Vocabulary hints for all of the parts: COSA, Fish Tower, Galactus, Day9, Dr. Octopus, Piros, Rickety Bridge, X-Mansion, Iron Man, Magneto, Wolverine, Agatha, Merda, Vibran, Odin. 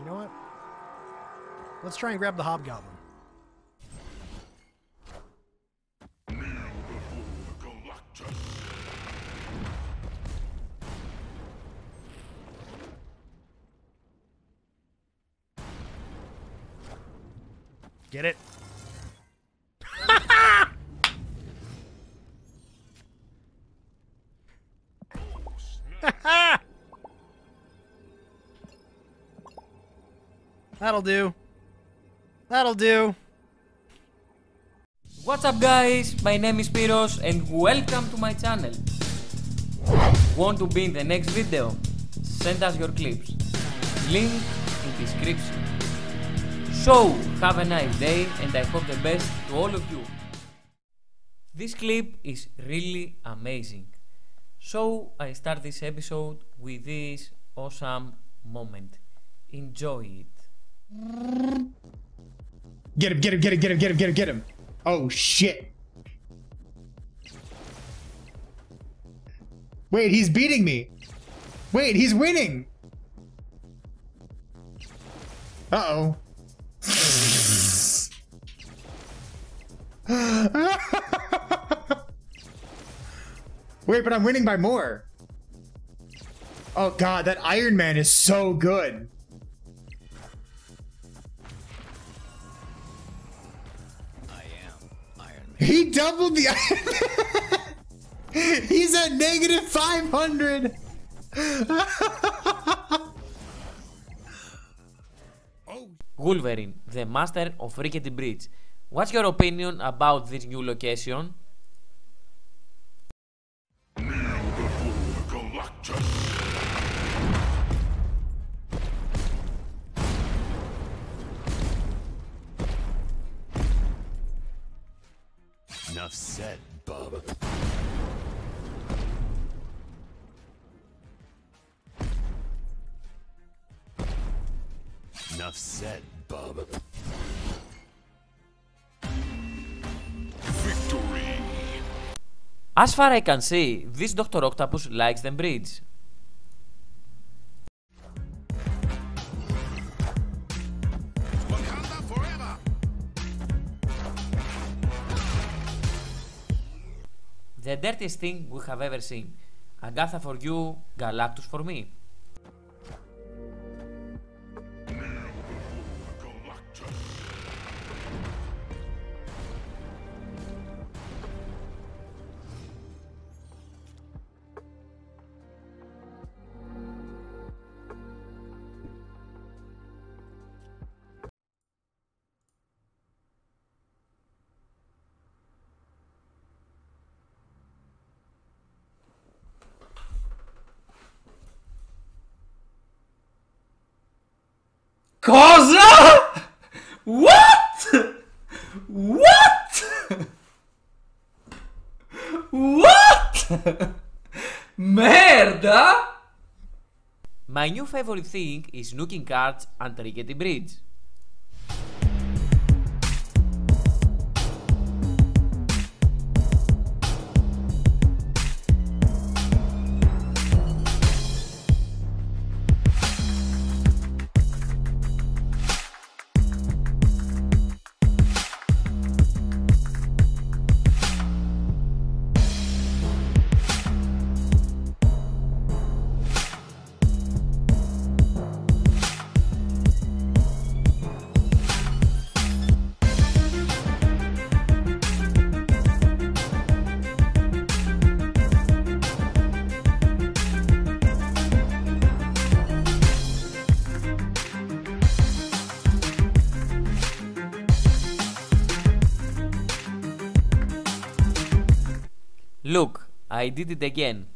You know what? Let's try and grab the Hobgoblin. Kneel before Galactus. Get it? That'll do. That'll do. What's up guys, my name is Piros and welcome to my channel. Want to be in the next video? Send us your clips. Link in description. So, have a nice day and I hope the best to all of you. This clip is really amazing. So, I start this episode with this awesome moment. Enjoy it. Get him, get him, get him, get him, get him, get him, get him. Oh shit. Wait, he's beating me. Wait, he's winning. Uh-oh. Wait, but I'm winning by more. Oh god, that Iron Man is so good. He doubled the iron. He's at negative 500. Wolverine, the master of Rickety Bridge. What's your opinion about this new location? Enough said, bub. Enough said, bub. Victory! As far as I can see, this Dr. Octopus likes them breeds. The dirtiest thing we have ever seen. Agatha for you, Galactus for me. COSA? What? What? What? Merda! My new favorite thing is nuking cards and Rickety Bridge. Look, I did it again.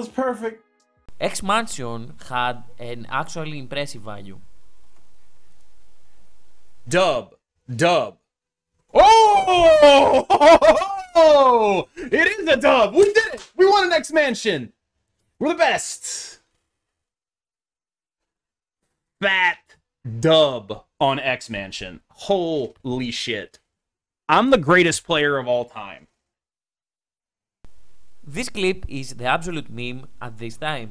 was perfect. X-Mansion had an actually impressive value. Dub. Dub. Oh! It is a dub. We did it. We won an X-Mansion. We're the best. Fat dub on X-Mansion. Holy shit. I'm the greatest player of all time. This clip is the absolute meme at this time.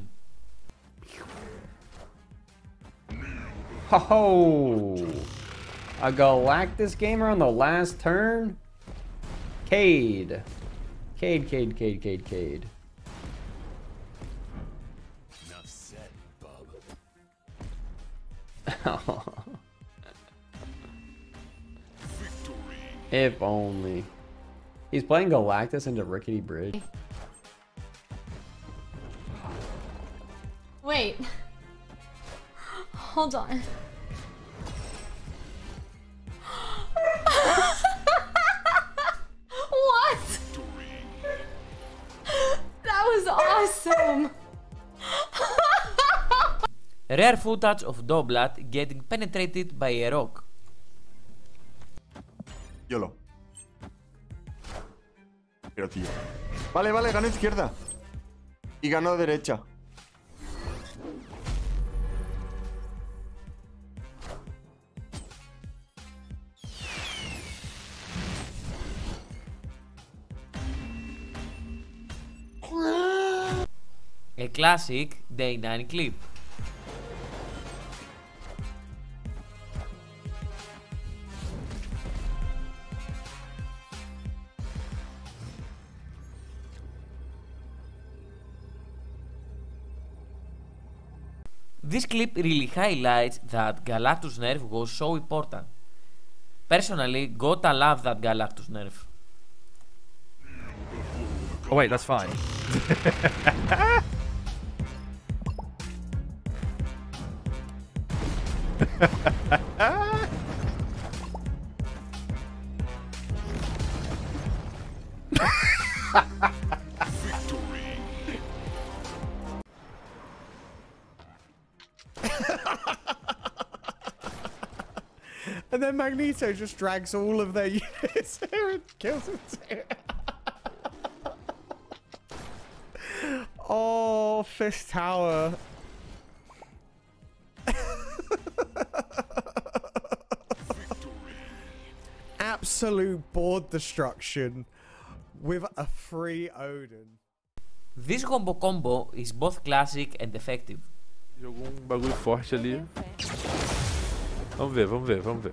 Ho-ho! A Galactus gamer on the last turn? Cade. Cade, Cade, Cade, Cade, Cade. Enough said, bub. Victory. If only. He's playing Galactus into Rickety Bridge. Wait. Hold on. What? That was awesome. Rare footage of Doblat getting penetrated by a rock. YOLO. Pero tío. Vale, vale, ganó izquierda. Y ganó derecha. A classic Day9 clip. This clip really highlights that Galactus nerf was so important. Personally, gotta love that Galactus nerf. Oh wait, that's fine. And then Magneto just drags all of their units here and kills them too. Oh, Fish Tower. Absolute board destruction with a free Odin. This combo is both classic and effective. Jogou bagulho forte ali. Vamos ver, vamos ver, vamos ver.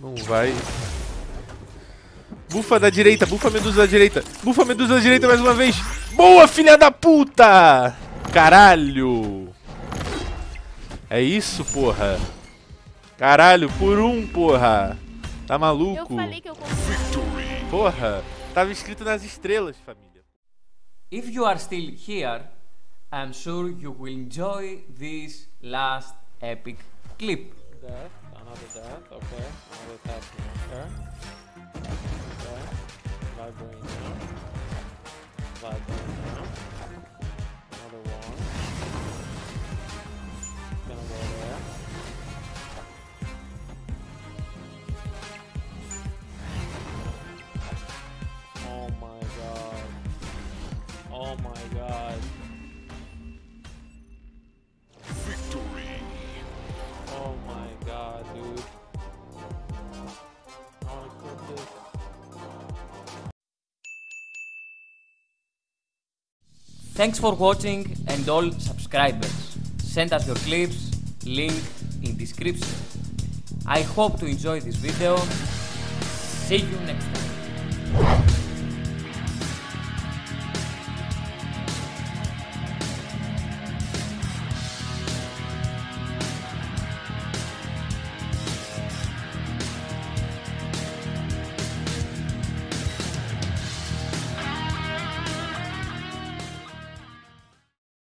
Não vai. Bufa da direita, bufa a medusa da direita. Bufa a medusa da direita mais uma vez. Boa, filha da puta! Caralho! É isso, porra! Caralho, por um, porra! Tá maluco? Eu falei que eu consegui. Porra! Tava escrito nas estrelas, família. If you are still here, I'm sure you will enjoy this last epic clip. That. Another death, okay, another death here. Okay, Vibran now. Vibran now. Another one. Gonna go there. Oh my god. Oh my god. Victory! Oh my god, dude. I wanna clip this. Thanks for watching, and all subscribers, send us your clips, link in description. I hope to enjoy this video. See you next time.